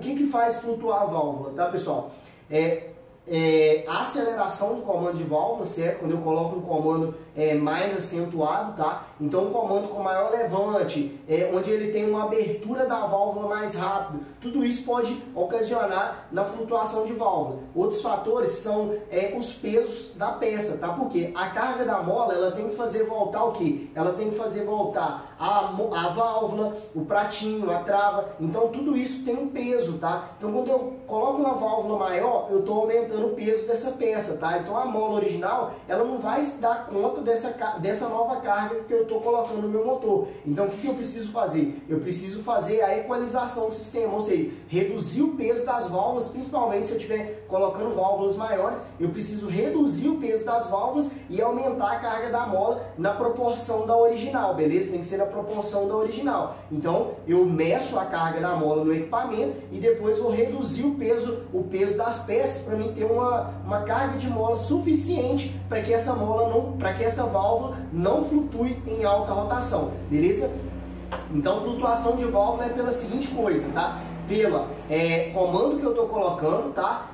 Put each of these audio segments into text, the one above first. o que faz flutuar a válvula, tá, pessoal? A aceleração do comando de válvula, certo? Quando eu coloco um comando mais acentuado, tá? Então um comando com maior levante, onde ele tem uma abertura da válvula mais rápido, tudo isso pode ocasionar na flutuação de válvula. Outros fatores são os pesos da peça, tá? Porque a carga da mola, ela tem que fazer voltar o que? Ela tem que fazer voltar a válvula, o pratinho, a trava. Então tudo isso tem um peso, tá? Então quando eu coloco uma válvula maior, eu estou aumentando o peso dessa peça, tá? Então a mola original, ela não vai se dar conta dessa nova carga que eu estou colocando no meu motor. Então o que eu preciso fazer? Eu preciso fazer a equalização do sistema, ou seja, reduzir o peso das válvulas, principalmente se eu estiver colocando válvulas maiores, eu preciso reduzir o peso das válvulas e aumentar a carga da mola na proporção da original, beleza? Tem que ser na proporção da original. Então eu meço a carga da mola no equipamento e depois vou reduzir o peso das peças para mim ter uma carga de mola suficiente para que essa válvula não flutue em alta rotação, beleza? Então flutuação de válvula é pela seguinte coisa, tá? Pela comando que eu estou colocando, tá?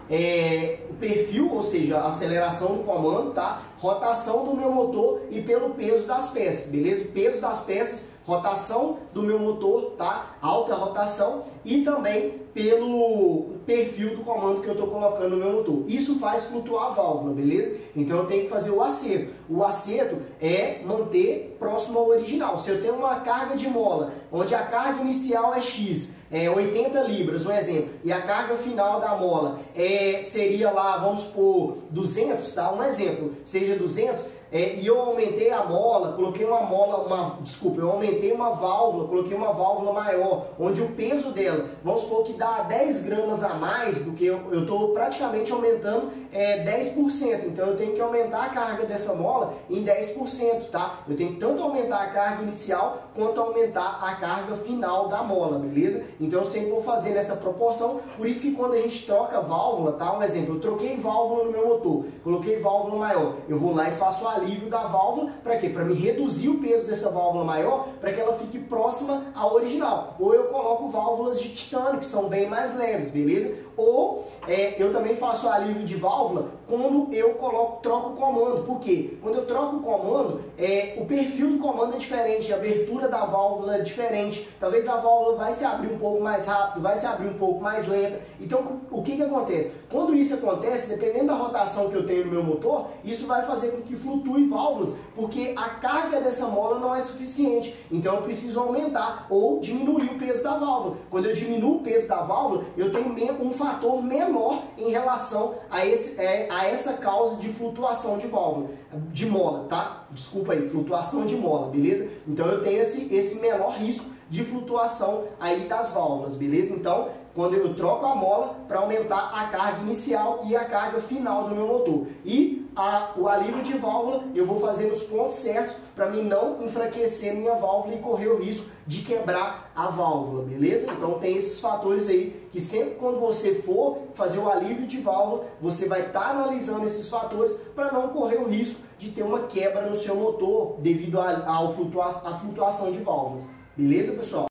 O perfil, ou seja, a aceleração do comando, tá? Rotação do meu motor e pelo peso das peças, beleza? O peso das peças, rotação do meu motor, tá? Alta rotação e também pelo perfil do comando que eu estou colocando no meu motor. Isso faz flutuar a válvula, beleza? Então eu tenho que fazer o acerto. O acerto é manter próximo ao original. Se eu tenho uma carga de mola, onde a carga inicial é X, 80 libras, um exemplo, e a carga final da mola seria lá, vamos supor, 200, tá? Um exemplo, seja 200... e eu aumentei a mola, coloquei uma válvula, coloquei uma válvula maior, onde o peso dela, vamos supor que dá 10 gramas a mais do que eu estou praticamente aumentando 10%, então eu tenho que aumentar a carga dessa mola em 10%, tá? Eu tenho que tanto aumentar a carga inicial quanto aumentar a carga final da mola, beleza? Então eu sempre vou fazer nessa proporção, por isso que quando a gente troca válvula, tá? Um exemplo, eu troquei válvula no meu motor, coloquei válvula maior, eu vou lá e faço a alívio da válvula, para quê? Para me reduzir o peso dessa válvula maior, para que ela fique próxima à original. Ou eu coloco válvulas de titânio, que são bem mais leves, beleza? Ou eu também faço alívio de válvula quando eu troco o comando. Por quê? Quando eu troco o comando, o perfil do comando é diferente, a abertura da válvula é diferente. Talvez a válvula vai se abrir um pouco mais rápido, vai se abrir um pouco mais lenta. Então, o que acontece? Quando isso acontece, dependendo da rotação que eu tenho no meu motor, isso vai fazer com que flutue válvulas, porque a carga dessa mola não é suficiente. Então, eu preciso aumentar ou diminuir o peso da válvula. Quando eu diminuo o peso da válvula, eu tenho um fator menor em relação a essa causa de flutuação de válvula, de mola, tá? Desculpa aí, flutuação de mola, beleza? Então eu tenho esse menor risco de flutuação aí das válvulas, beleza? Então, quando eu troco a mola para aumentar a carga inicial e a carga final do meu motor. E o alívio de válvula eu vou fazer nos pontos certos para mim não enfraquecer minha válvula e correr o risco de quebrar a válvula, beleza? Então tem esses fatores aí que sempre quando você for fazer o alívio de válvula, você vai estar analisando esses fatores para não correr o risco de ter uma quebra no seu motor devido à flutuação de válvulas. Beleza, pessoal?